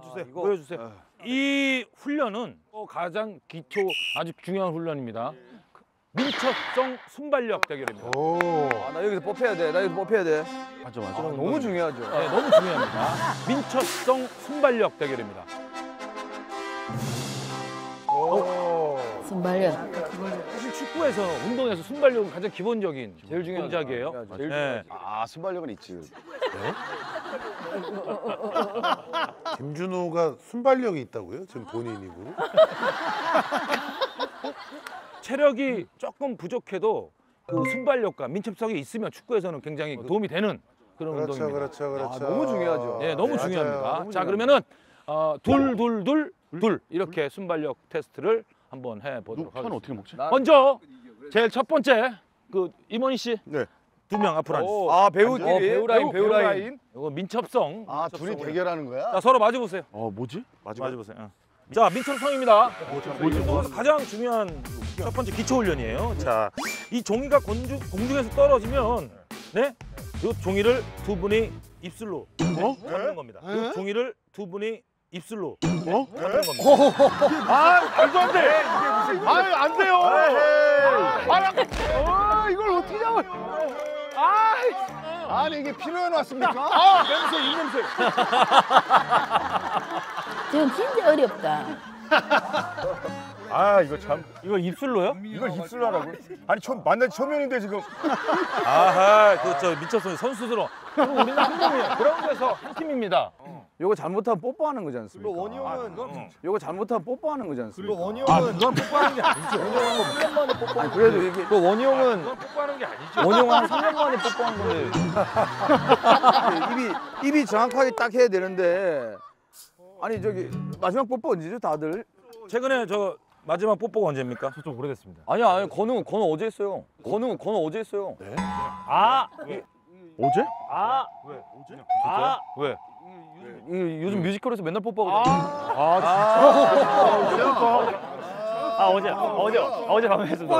주세요. 보여주세요. 이 훈련은 가장 기초 아주 중요한 훈련입니다. 민첩성 순발력 대결입니다. 나 여기서 뽑혀야 돼. 맞죠, 맞죠. 너무 중요하죠. 네, 너무 중요합니다. 민첩성 순발력 대결입니다. 순발력. 사실 축구에서 운동에서 순발력은 가장 기본적인 제일 중요한 동작이에요. 제일 중요하지. 아, 순발력은 있지. 네? 김준호가 순발력이 있다고요? 지금 본인 입으로? 체력이 조금 부족해도 그 순발력과 민첩성이 있으면 축구에서는 굉장히 도움이 되는 그런 운동입니다. 그렇죠. 아, 너무 중요하죠. 네, 너무 중요합니다. 너무 자, 그러면은 둘 이렇게 순발력 테스트를 한번 해보도록 하겠습니다. 어떻게 먹지? 먼저 제일 첫 번째 그 임원희 씨. 네. 두 명 앞으로 앉으세요. 아, 배우끼리? 배우라인. 이거 민첩성. 아, 둘이 대결하는 거야? 자, 서로 마주 보세요. 뭐지? 마주 보세요. 자, 민첩성입니다. 뭐지? 가장 중요한 첫 번째 기초 훈련이에요. 자, 이 종이가 공중에서 떨어지면 네? 이 종이를 두 분이 입술로 잡는 겁니다. 이 종이를 두 분이 입술로 잡는 겁니다. 아, 말도 안 돼. 아, 안 돼요. 아, 이걸 어떻게 잡아요? 아니 이게 필요해 놨습니까? 아, 냄새, 이 냄새. 지금 진짜 어렵다. 아, 이거 참. 이거 입술로요? 이걸 입술로 하라고? 아니, 만난 지 처음인데 지금. 아하, 그저 민첩성 선수들로. 우리는 한 팀이에요. 그라운드에서 한 팀입니다. 요거 잘못하면 뽀뽀하는 거지 않습니까? 이거 원효는 요거 잘못하면 뽀뽀하는 거지 않습니까? 이거 원효는 그건 뽀뽀하는 게 아니죠. 원효는 3년 만에 뽀뽀하는 거. 그래도 이게 그 원효는 그건 뽀뽀하는 게 아니죠. 원효는 한 3년 만에 뽀뽀한 건데. 입이 정확하게 딱 해야 되는데. 아니 저기 마지막 뽀뽀 언제죠, 다들? 최근에 저 마지막 뽀뽀가 언제입니까? 저 좀 오래됐습니다. 아니 건우 어제 했어요. 건우 어제 했어요. 네? 아, 왜? 어제? 아, 왜? 어제? 아, 왜? 요즘 뮤지컬에서 맨날 뽀뽀하거든요. 아, 진짜? 어제 밤에 했습니다.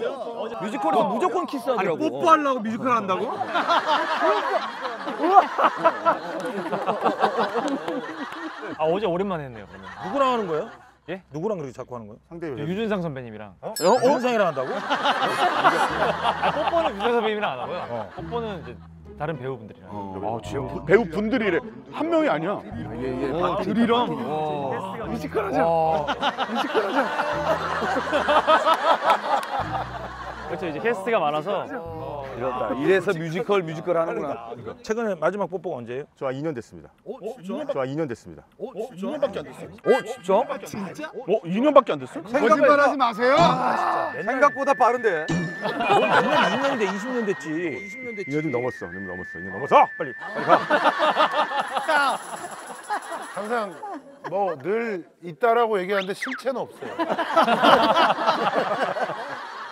어제. 뮤지컬에서 무조건 키스하더라고. 아니, 뽀뽀하려고 뮤지컬 한다고? 어제 오랜만에 했네요. 누구랑 하는 거예요? 예? 누구랑 그렇게 자꾸 하는 거예요? 상대방. 유준상 선배님이랑. 유준상이랑 한다고? 뽀뽀는 유준상 선배님이랑 안 하고요. 뽀뽀는 이제 다른 배우분들이랑. 배우분들이래. 한 명이 아니야. 예. 둘이랑. 뮤지컬하자. 그렇죠. 이제 캐스트가 많아서. 이렇다. 이래서 뮤지컬 하는구나. 최근에 마지막 뽀뽀가 언제예요? 저 2년 됐습니다. 진짜? 저 2년 됐습니다. 2년밖에 안 됐어요? 진짜? 2년밖에 안 됐어요? 생각만 하지 마세요. 생각보다 빠른데. 맨날 2년인데 20년 됐지. 20년 됐지. 이제 좀 넘었어. 이제 넘었어. 빨리 가. 항상 뭐 늘 있다라고 얘기하는데 실체는 없어요.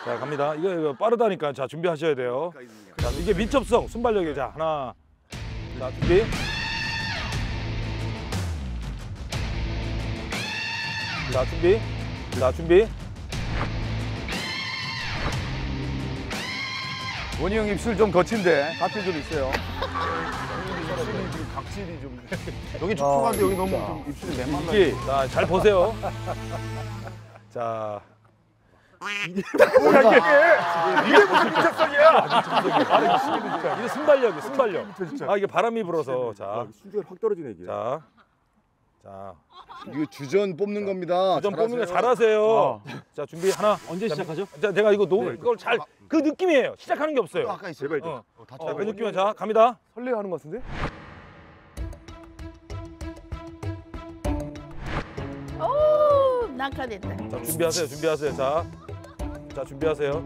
자, 갑니다. 이거 빠르다니까. 자, 준비하셔야 돼요. 자, 이게 민첩성, 순발력이에요. 자, 하나, 자, 준비. 자, 준비. 원희 형 입술 좀 거친데 각질 좀 있어요. 각질이 좀. 여기 촉촉한데 여기 너무 좀 입술이 맨만만. 자, 잘 보세요. 자. 이게 무슨 민첩성이야? 이게 순발력이야, 순발력. 이게 바람이 불어서. 자, 수준이 확 떨어지네 이게. 자, 이거 주전 뽑는 겁니다. 주전 뽑는 거 잘하세요. 자, 준비 하나. 언제 시작하죠? 자, 내가 이거 놓을 이걸 잘 그 느낌이에요. 시작하는 게 없어요. 아까 제발 좀. 그 느낌이야. 자, 갑니다. 설레하는 것 같은데? 오, 낙하됐다. 자, 준비하세요. 자, 준비하세요.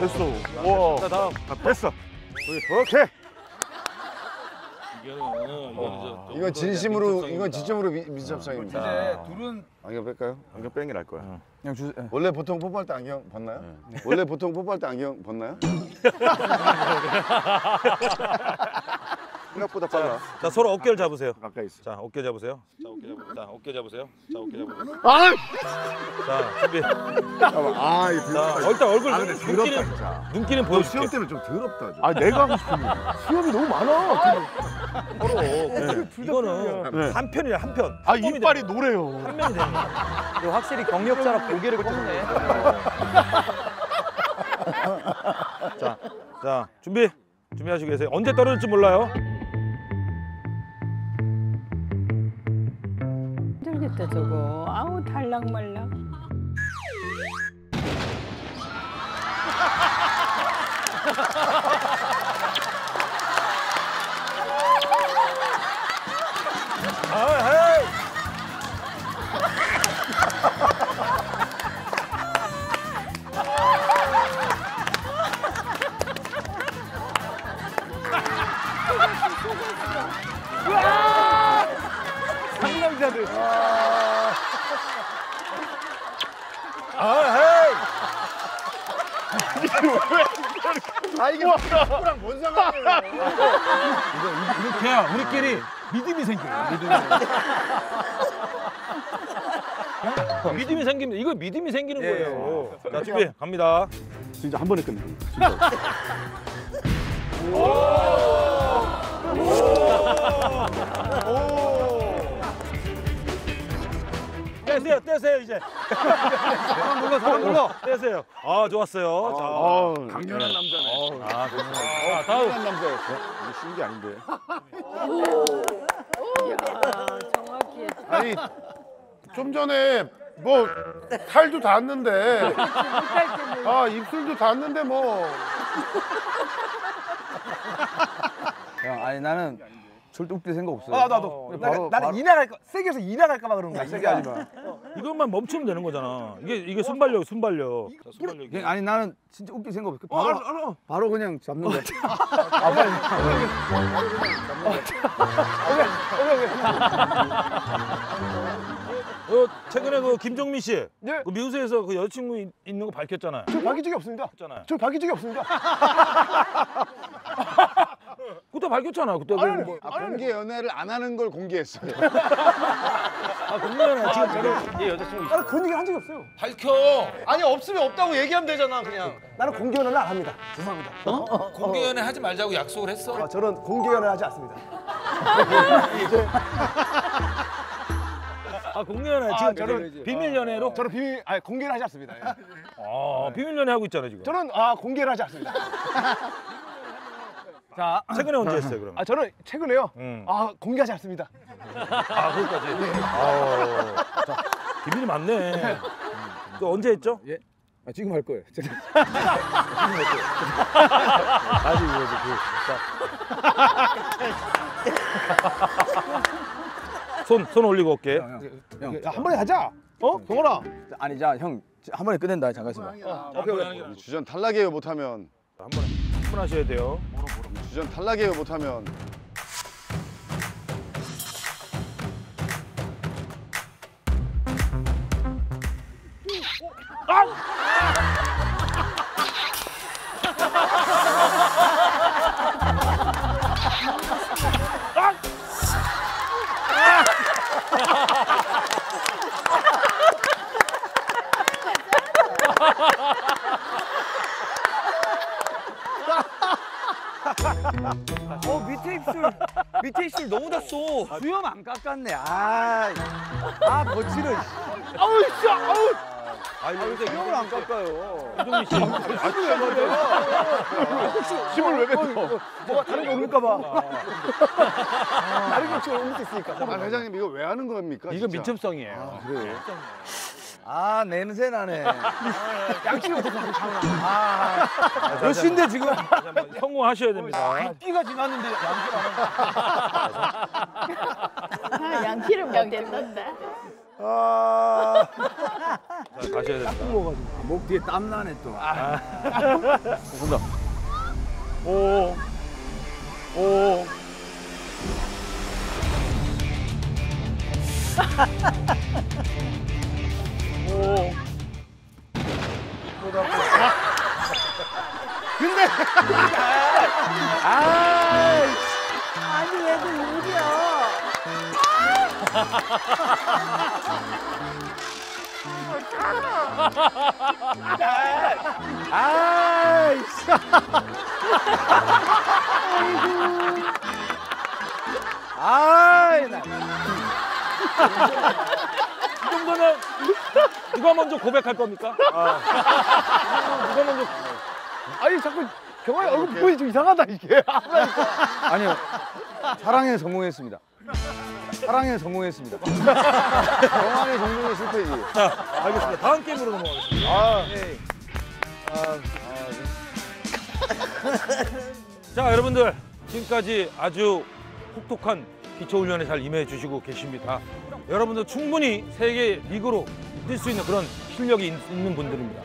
됐어. 와. 자, 다음. 됐어. 오케이. 이건 진심으로, 이건 진심으로 민첩상입니다. 근데 둘은 안경 뺄까요? 안경 빼는 게 나을 거야. 어. 그냥 주세요. 네. 원래 보통 뽀뽀할 때 안경 벗나요? 네. 원래 보통 뽀뽀할 때 안경 벗나요? 생각보다 빨라. 자, 서로 어깨를 잡으세요. 가까이 있어. 자, 어깨 잡으세요. 자, 어깨 잡으세요. 자, 어깨 잡으세요. 자, 어깨 잡으세요. 아! 자, 준비. 아, 이거 자, 일단 얼굴 눈길은 눈길은 보여줄게. 수염 때문에 좀 더럽다. 좀. 아, 내가 하고 싶은 거. 수염이 너무 많아. 서로. 네. 이거는 네. 한 편이야, 한 편. 아, 이빨이 노래요. 한 명이 되는 거야. 확실히 경력자라 고개를 꺾네. 자, 자, 준비. 준비하시고 계세요. 언제 떨어질지 몰라요. 힘들겠다 저거. 아우 달랑말랑. 상남자들. 아, 이게 뭐랑 뭔 상관이에요? 이렇게 해야 우리끼리 믿음이 생겨요. 믿음이 생기면 이거 믿음이 생기는 거예요. 예. 자, 준비 갑니다. 진짜 한 번에 끝내. 진짜. 떼세요, 떼세요 이제. 사람 불러, 사람 불러. 떼세요. 아, 좋았어요. 자, 강렬한 남자네. 아, 좋습니다. 아, 다음. 강렬한 남자였어. 이게 쉬운 게 아닌데. 정확히. 아니, 좀 전에 뭐 칼도 닿았는데, 아, 입술도 닿았는데 뭐. 형, 아니 나는. 절대 웃길 생각 없어요. 아, 나도. 나는 이나갈 거, 세게 해서 이나갈까 봐 그런 거야. 세게 하지 마. 이것만 멈추면 되는 거잖아. 이게 순발력, 순발력. 순발력. 아니 나는 진짜 웃길 생각 없어. 바로 바로 그냥 잡는 거야. 아, 빨리. 최근에 그 김정민 씨, 네. 그 미우새에서 그 여자친구 있는 거 밝혔잖아요. 저 밝힌 적이 없습니다. 저 밝힌 적이 없습니다. 그때 밝혔잖아. 그때 뭐, 공개 연애를 안 하는 걸 공개했어요. 아, 공개 연애 지금 저는 여자친구 있어. 그런 얘기 한 적이 없어요. 밝혀. 아니 없으면 없다고 얘기하면 되잖아 그냥. 나는 공개 연애를 안 합니다. 죄송합니다. 어? 공개 연애 하지 말자고 약속을 했어? 아, 저는 공개 연애 하지 않습니다. 아, 공개 연애 지금 저는 비밀 연애로? 저는 비밀 아니 공개를 하지 않습니다. 예. 아, 네. 비밀 연애 하고 있잖아요 지금. 저는 아 공개를 하지 않습니다. 자, 최근에 언제 했어요, 그럼? 아, 저는 최근에요? 아, 공개하지 않습니다. 아, 거기까지? 네. 아, 자, 비밀이 많네. 또 언제 했죠? 예. 아, 지금 할 거예요. 지금 할 거예요. 아직 이거지, 그. 손 올리고 올게. 형. 야, 한 번에 하자! 어? 경원아! 아니, 자, 형, 한 번에 끝낸다, 잠깐 있어봐. 오케이. 주전 탈락이에요, 못하면. 한 번에 충분하셔야 돼요. 주전 탈락이에요, 못하면. 밑에 입술 너무 닿았어. 수염 안 깎았네. 아, 거칠어. 아우, 진짜, 아우. 아니, 수염을 안 깎아요. 이정민 씨. 아니, 왜 그래요? 힘을 왜 뱉어? 뭐가 다른 게 없을까 봐. 다른 게 없을 수 있으니까. 아, 회장님, 이거 왜 하는 겁니까? 이거 민첩성이에요. 그래. 아, 냄새 나네. 양치기 어떻게 하고 장난. 몇 시인데 지금? 성공하셔야 됩니다. 입기가 지났는데 양치를 안 하네. 양치를 못 했는데. 아, 자, 가셔야 됩니다. 목 뒤에 땀 나네 또. 온다. 오. 오. 오. 근데 아니 얘도 울이야. 이 정도면 누가 먼저 고백할 겁니까? 누가 먼저? 아니 자꾸 경아의 얼굴 보이 좀 이상하다 이게. 아니요, 사랑에 성공했습니다. 사랑에 성공했습니다. 경아의 성공의 실패지. 알겠습니다. 다음 게임으로 넘어가겠습니다. 자, 여러분들 지금까지 아주 혹독한 기초훈련에 잘 임해주시고 계십니다. 여러분들 충분히 세계 리그로 뛸 수 있는 그런 실력이 있는 분들입니다.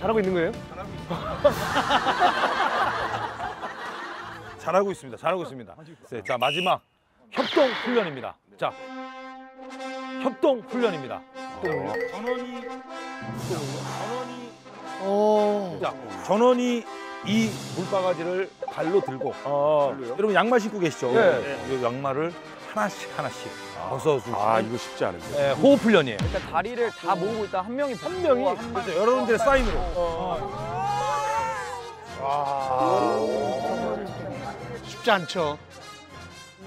잘하고 있는 거예요? 잘하고 있습니다. 잘하고 있습니다. 네, 자, 마지막 협동 훈련입니다. 자, 협동 훈련입니다. 전원이 이 물바가지를 발로 들고, 여러분 양말 신고 계시죠? 네. 이 양말을 하나씩 벗어주시고. 이거 쉽지 않은데. 네, 호흡 훈련이에요. 일단 다리를 다 모으고 있다. 한 명이. 그렇죠. 여러분들의 사인으로. 쉽지 않죠.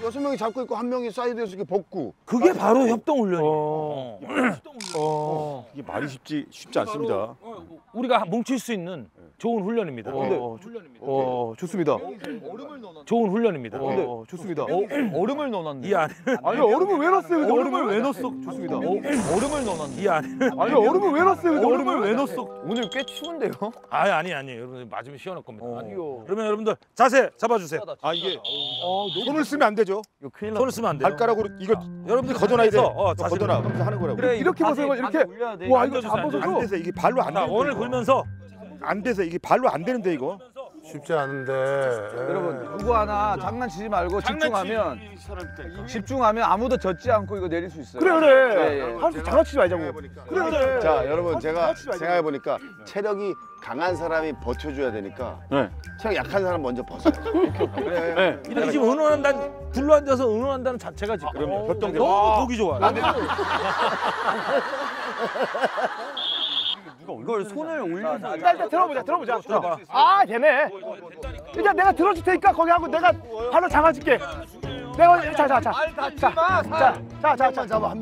6명이 잡고 있고 1명이 사이드에서 이렇게 벗고. 그게 바로 협동 훈련이에요. 이게 말이 쉽지 않습니다. 우리가 뭉칠 수 있는 좋은 훈련입니다. 좋습니다. 좋은 훈련입니다. 좋습니다. 얼음을 넣어놨네. 이 안에. 아니 얼음을 왜 넣었어요? 얼음을 왜 넣었어? 좋습니다. 얼음을 넣어놨네. 이 안에. 아니 얼음을 왜 넣었어요? 얼음을 왜 넣었어? 오늘 꽤 추운데요? 아니 여러분 맞으면 시원할 겁니다. 아니요. 그러면 여러분들 자세 잡아주세요. 이게 손을 쓰면 안 되죠? 손을 쓰면 안 돼요. 발가락으로 이거 여러분들 걷어놔야 돼. 걷어놔 하는 거라고. 그래 이렇게 벗어서 이렇게. 와 이거 잡아서 안 돼서 이게 발로 안 돼. 오늘 걸면서. 안 돼서 이게 발로 안 되는데 이거 쉽지 않은데. 여러분 누구 하나 장난치지 말고 집중하면 아무도 젖지 않고 이거 내릴 수 있어요. 그래. 항상 장난치지 말자고. 그래. 자 여러분 제가 생각해 보니까 체력이 강한 사람이 버텨줘야 되니까 체력 약한 사람 먼저 벗어요. 그래. 이렇게 지금 응원한다는 둘러 앉아서 응원한다는 자체가 지금 그러면 너무 보기 좋아. 이걸 손을 올려서 일단 들어보자. 되네. 일단 내가 들어줄 테니까 거기 하고 내가 발로 잡아줄게. 내가 자.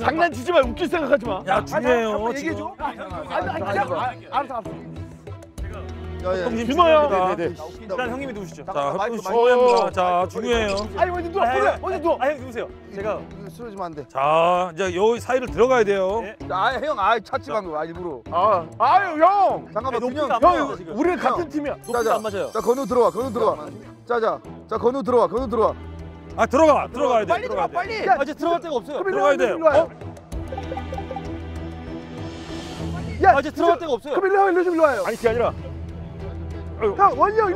장난치지 마. 웃길 생각하지 마. 야 중요해요. 얘기해 줘. 알았어. 준호야. 일단 형님이 누우시죠. 자 중요해요. 아니 먼저 누워. 먼저 누워. 형 누우세요. 제가 쓰러지면 안 돼. 자 이제 여기 사이를 들어가야 돼요. 형 찾지 방금 일부러. 형. 잠깐만 형. 우리는 같은 팀이야. 높이도 안 맞아요. 자 건우 들어와. 자 건우 들어와. 들어가야 돼. 빨리 들어가. 야 이제 들어갈 데가 없어요. 들어가야 돼. 야 이제 들어갈 데가 없어요. 그럼 일로 와요. 아니 그게 아니라. 원이 형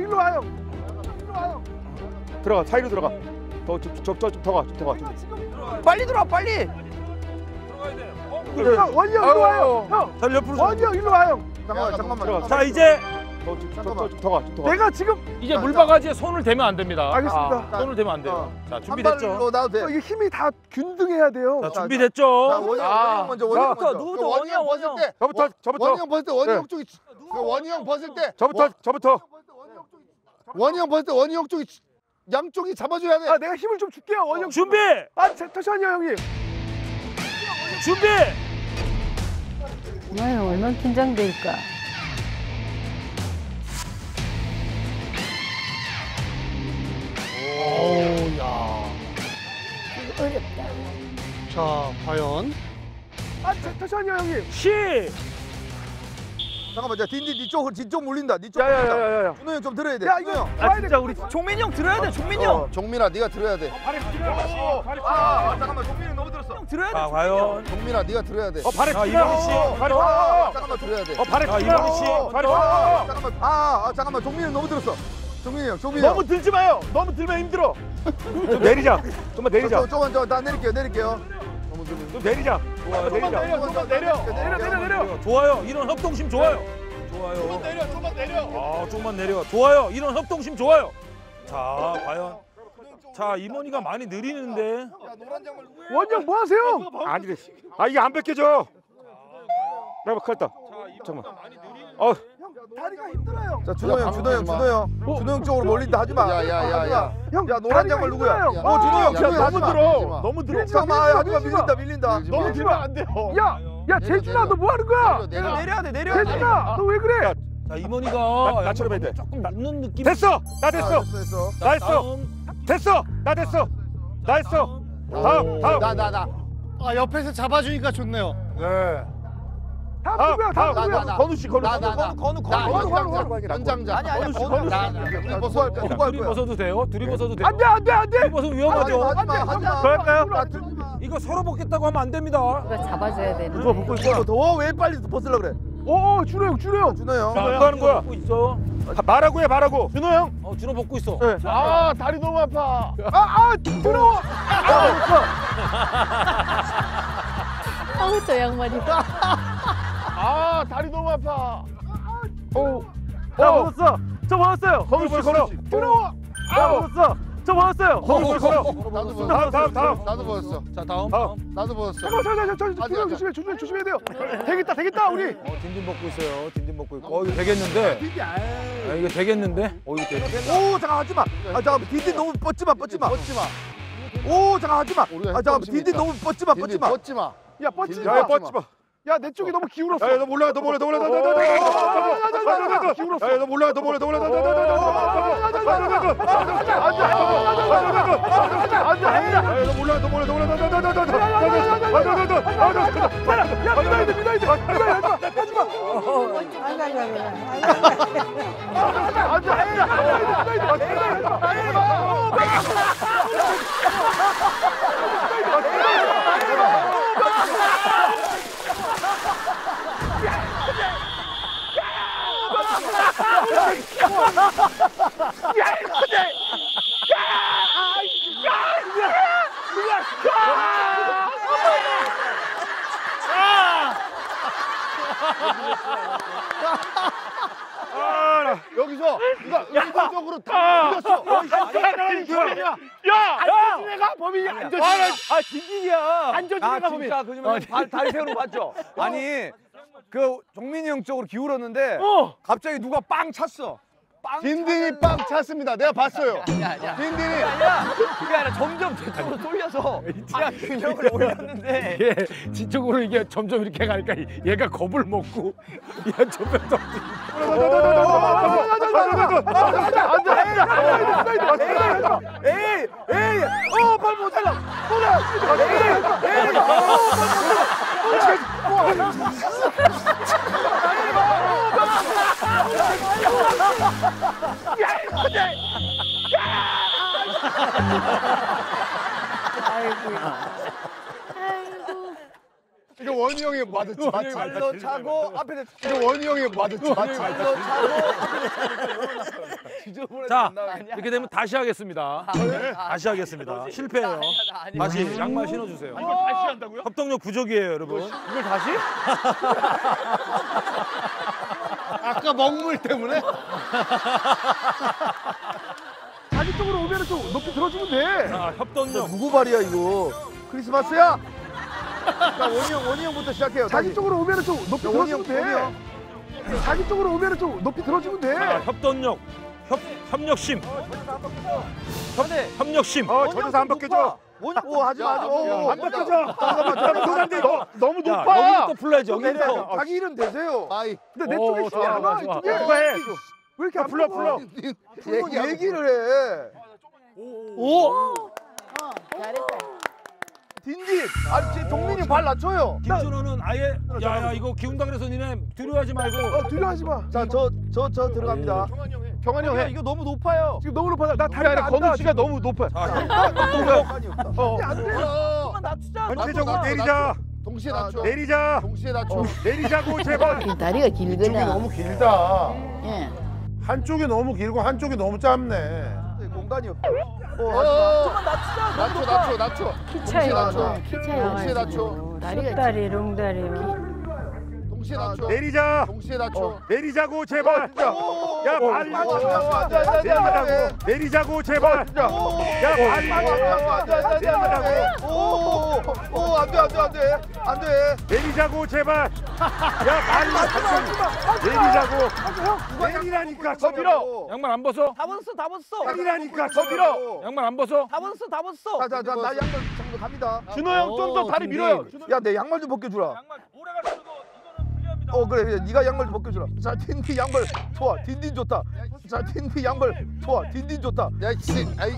일로 와요. 들어가 사이로 들어가. 더 가. 빨리 들어와. 들어가야 돼. 원이 형 일로 와요. 잘 옆으로. 원이 형 일로 와요. 잠깐만. 자 이제 더 가. 내가 지금 이제 물바가지에 손을 대면 안 됩니다. 알겠습니다. 손을 대면 안 돼요. 자 준비됐죠? 이게 힘이 다 균등해야 돼요. 자 준비됐죠? 원이 형 먼저. 원이 형 쪽이. 원이 형 벗을 때 원이 형 쪽이 양쪽이 잡아줘야 돼. 내가 힘을 좀 줄게요. 원이 형 준비. 잠시만요 형님. 준비. 정말 얼마나 긴장될까. 오야. 이거 어렵다. 자 과연. 잠시만요 형님. 잠깐만, 딘 쪽 물린다. 야. 준호 형 좀 들어야 돼. 이거 형. 진짜 우리 종민이 형 들어야 돼. 종민아, 네가 들어야 돼. 발에 붙이려고. 잠깐만, 종민이 너무 들었어. 형 들어야 돼. 과연. 종민아, 네가 들어야 돼. 발에 붙이려고. 잠깐만 들어야 돼. 발에 붙이려고. 잠깐만, 종민이 너무 들었어. 종민이 형, 종민이 형. 너무 들지 마요. 너무 들면 힘들어. 내리자. 좀만 내리자. 조금만 더, 나 내릴게요, 내릴게요. 너무 들면. 좀 내리자. 좋아요. 좀만 내려. 내려. 좋아요. 이런 협동심 좋아요. 좋아요. 좀만 내려. 좀만 내려. 아, 좀만 내려. 좋아요. 이런 협동심 좋아요. 자, 과연. 자, 이모니가 많이 느리는데. 원장 뭐 하세요? 아니, 아 이게 안 벗겨져. 나 큰일 났다. 잠깐만. 어. 다리가 힘들어요. 자, 준호 형, 준호 형, 준호 형. 준호 형 쪽으로 몰린다. 하지 마. 야야야야. 형, 야 노란 양말 누구야? 어, 준호 형. 진짜 너무 들어. 너무 들어. 잠깐만. 하지 마. 밀린다. 밀린다. 너무 들면 안 돼요. 야, 야 재준아, 너 뭐 하는 거야? 내가 내려야 돼. 내려야 돼. 재준아, 너 왜 그래? 자, 이모니가 나처럼 해야 돼. 조금 낮는 느낌. 됐어. 나 됐어. 나 했어. 됐어. 나 됐어. 나 했어. 다음. 다음. 나. 아, 옆에서 잡아주니까 좋네요. 네. 다음 누구야? 다음 누구야? 건우 씨, 건우 씨. 건우 연장자. 아니 건우 씨. 벗어도 돼요? 둘이 벗어도 돼요? 안돼 안돼 안돼. 둘이 벗으면 위험하죠. 안돼 안돼. 더 할까요? 이거 서로 벗겠다고 하면 안 됩니다. 누가 잡아줘야 되는. 누가 벗고 있어? 더워 왜 빨리 벗으려 그래? 오 준호 형, 준호 형. 준호 형. 뭐 하는 거야? 벗고 있어. 말하고 해, 말하고. 준호 형. 어, 준호 벗고 있어. 아 다리 너무 아파. 아 준호. 아우 저 양반이. 아 다리 너무 아파. 오, 나 벗었어. 저 벗었어요. 건우 씨 걸어. 들어와. 나 벗었어. 저 벗었어요. 건우 씨 걸어. 다음. 나도 벗었어. 자 다음. 나도 벗었어. 잠깐만. 조심해야 돼요. 되겠다 우리. 어 딘딘 벗고 있어요. 딘딘 벗고 있고. 어 이거 되겠는데. 아 이거 되겠는데. 어 이거 되겠다. 오 잠깐 하지 마. 아 잠깐 딘딘 너무 뻗지 마. 오 잠깐 하지 마. 아 잠깐 딘딘 너무 뻗지 마. 야 뻗지 마. 야, 내 쪽이 너무 기울었어. 야, 너 몰라. 너 몰라. 기울었어. 야, 너 몰라. 안 돼. 안 돼. 여기서 누가 의도적으로 다 죽였어. 안저지네가 범인이 안저지네. 아 진진이야. 안저지네가 범인. 아 진짜 다리 세우는 거 봤죠? 아니 그 종민이 형 쪽으로 기울었는데 갑자기 누가 빵 찼어. 딘딘이 빵 찼습니다. 내가 봤어요. 야. 딘딘이 아니라 그게 아니라 점점 뒤쪽으로 돌려서 균형을 올렸는데 예, 뒤쪽으로 이게 점점 이렇게 가니까 얘가 겁을 먹고 얘가 점점 더 에이 발 모자라 아이고. 이거 원이 형이 맞았지. 발로 차고 앞에. 이거 원이 형이 맞았지. 발로 차고. 자, 이렇게 되면 다시 하겠습니다. 다시 하겠습니다. 실패예요. 다시 양말 신어주세요. 이걸 다시 한다고요? 협동력 부족이에요, 여러분. 이걸 다시? 아까 먹물 때문에? 자기 쪽으로 오면 좀 높이 들어주면 돼. 아, 협동력. 누구 발이야, 이거? 크리스마스야? 자, 원희 형부터 시작해요. 자기 쪽으로 오면 좀 높이 들어주면 돼. 자기 쪽으로 오면 좀 높이 들어주면 돼. 아, 협동력. 협력심. 협력심. 저기서 안 벗겨져. 오 하지마. 안 벗겨져. 너무 높아. 여기부터 불러야지. 여기부터. 자기 일은 되세요. 근데 내 쪽에 있어. 누가 해. 왜 이렇게 안 불러. 얘기를 해. 오. 잘했어. 딘딘! 아니 제 종민이 발 낮춰요. 김준호는 아예 야 이거 기운다 그래서 니네 두려워하지 말고. 두려워하지 마. 자 저 들어갑니다. 경환이 형 해. 이거 너무 높아요. 지금 너무 높아. 나 다리 아니라 건우 씨가 너무 높아. 안 돼. 조금만 낮추자. 전체적으로 내리자. 동시에 낮춰. 내리자. 동시에 낮춰. 내리자고 제발. 다리가 길구나. 너무 길다. 예. 한쪽이 너무 길고 한쪽이 너무 짧네. 공간이 없어. 정말 낮춰. 키 차이로. 동시에 낮춰. 다리 롱다리. 동시에 낮춰. 내리자. 동시에 낮춰. 내리자고 제발. 야 발 맞춰. 내리자고 제발. 야 발 맞춰. 오 안 돼. 내리자고 제발. 야 발 맞춰. 내리자고. 내리라니까 저 밀어. 양말 안 벗어? 다 벗었어. 내리라니까 저 밀어. 양말 안 벗어? 다 벗었어. 자자 나 양말 정도 갑니다. 준호 형 좀 더 다리 밀어요. 야 내 양말 좀 벗겨주라. 양말 오래 갈 수도. 그래 네가 양말 좀 벗겨주라. 자 딘딘 양말 좋아. 딘딘 좋다. 자 딘딘 양말 좋아. 딘딘 좋다. 야 씨. 아이.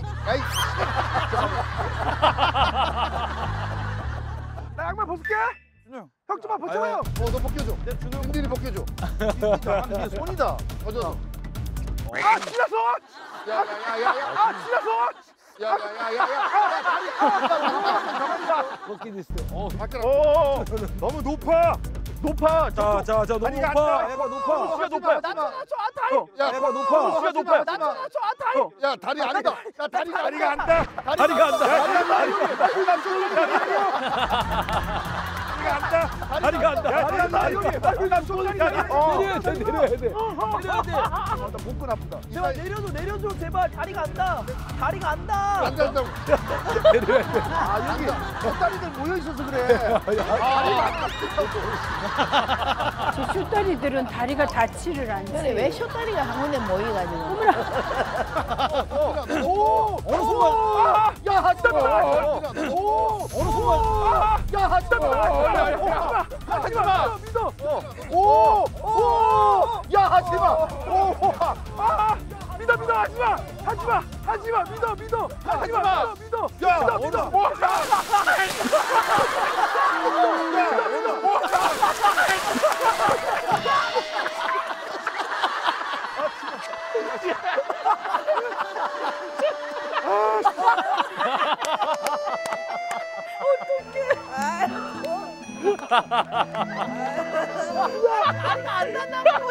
나 양말 벗을게. 준호 형. 형 좀만 벗어봐요. 너 벗겨줘. 내 준호 딘딘이 벗겨줘. 딘딘 손이다. 벗어줘. 아 지나서. 야야야야. 아 지나서. 야야야야. 벗긴 있어. 너무 높아. 자, 너무 높아. 얘가 높아. 야, 다리 아니다. 다리가 안다. 저 숏다리들은 다리가 다치를 안 치. 그래 왜 숏다리가 한 번에 모여가지고. 어머나. 오. 어느 순간. 야, 하지마. 오. 어느 순간. 야, 하지마. 하지마. 믿어. 오. 야, 하지마. 오. 아. 믿어. 하지마. 믿어. 하지마. 믿어. 다리가 안 닿는다고.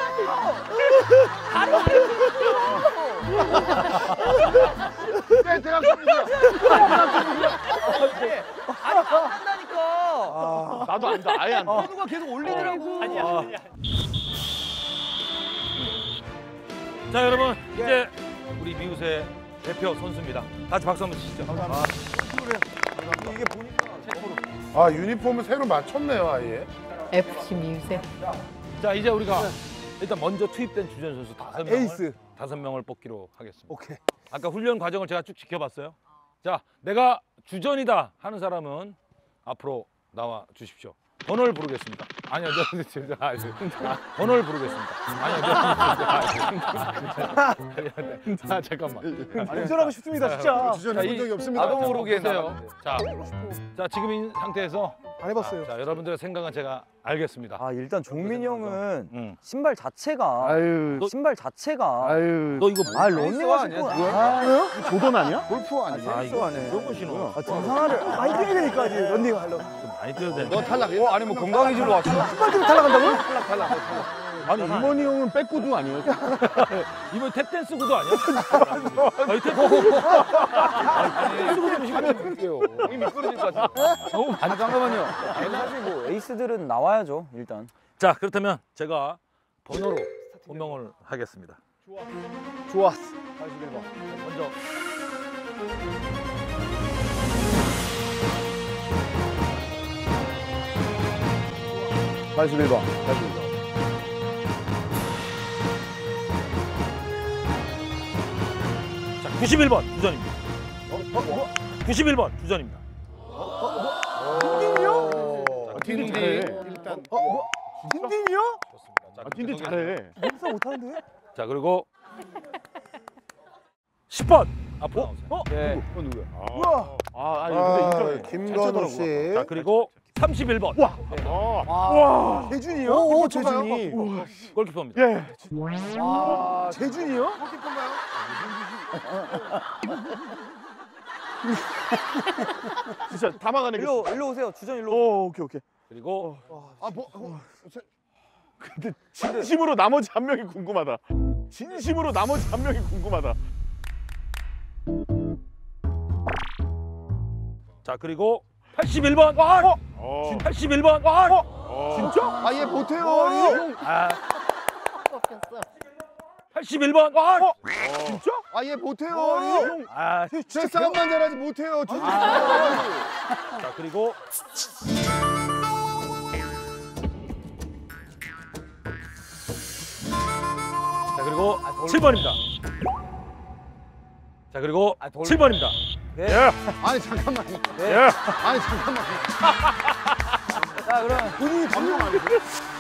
네, 대학생이세요. 다리가 안 닿는다니까. 나도 안 닿아. 아예 안 닿아. 누가 계속 올리더라고. 아니야. 자, 여러분 이제 우리 미우새 대표 선수입니다. 같이 박수 한번 치시죠. 감사합니다. 이게 보니까 체크로. 아 유니폼을 새로 맞췄네요 아예. FC 미우새. 자 이제 우리가 일단 먼저 투입된 주전 선수 5명을 에이스 5명을 뽑기로 하겠습니다. 오케이. 아까 훈련 과정을 제가 쭉 지켜봤어요. 자 내가 주전이다 하는 사람은 앞으로 나와 주십시오. 번호를 부르겠습니다. 아니요, 번호를 부르겠습니다. 아니요, 자 잠깐만. 주전하고 싶습니다, 진짜. 주전해 본 적이 없습니다. 나도 모르겠네요. 자, 지금 이 상태에서 안 해봤어요. 자, 여러분들의 생각은 제가 알겠습니다. 아, 일단 종민이 형은 신발 자체가. 아유, 너 이거 런닝화 아니야? 조던 아니야? 골프 아니야? 아, 이거 이런 거 신어. 아, 등산화를 많이 뛰어야 되니까 이제 런닝화 하려고. 많이 뛰어야 돼. 너 탈락. 아니 뭐 건강이 질로 왔어. 신발 때문에 탈락한다고요? 탈락. 아니 이번이 형은 백구두 아니에요? 이번 탭댄스 구두 아니야? 아니 탭댄스 구두 신고 올게요. 형이 미끄러질 것 같아. 아니 잠깐만요. 사실 뭐 에이스들은 나와야죠 일단. 자 그렇다면 제가 번호로 호명을 하겠습니다. 좋아. 41번. 먼저. (81번) 자, 91번 주전입니다. 91번 주전입니다. 딘딘이요? 딘딘 일단. 딘딘이요? 좋습니다. 자, 딘딘 잘해. 인사 못하는데? 자, 그리고 10번 앞으로 나오세요. 네. 누구야? 뭐야? 근데 김건우 씨. 자, 그리고 31번. 와. 재준이요? 오, 재준이. 골키퍼입니다. 예. 아, 재준이요? 골키퍼인가요? 진짜 다 막아내겠어. 일로 오세요. 주전 일로. 오, 오케이. 그리고 근데 진심으로 나머지 한 명이 궁금하다. 진심으로 나머지 한 명이 궁금하다. 자, 그리고 81번. 와! 어. 81번. 와! 어. 진짜? 아, 얘 못해요. 아. 81번. 와! 어. 진짜? 아, 얘 못해요. 아, 진짜 싸움만 잘하지 못해요. 아. 아. 자, 그리고 7번입니다. 자, 그리고 7번입니다. 네. 예. 아니 잠깐만요. 네. 예. 아니 잠깐만요. 자, 그럼 본인이 감정 아니에요?